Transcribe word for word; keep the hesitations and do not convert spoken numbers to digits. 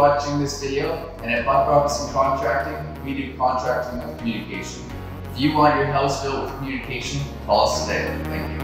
watching this video, and at Buck Robertson Contracting, we do contracting with communication. If you want your house filled with communication, call us today. Thank you.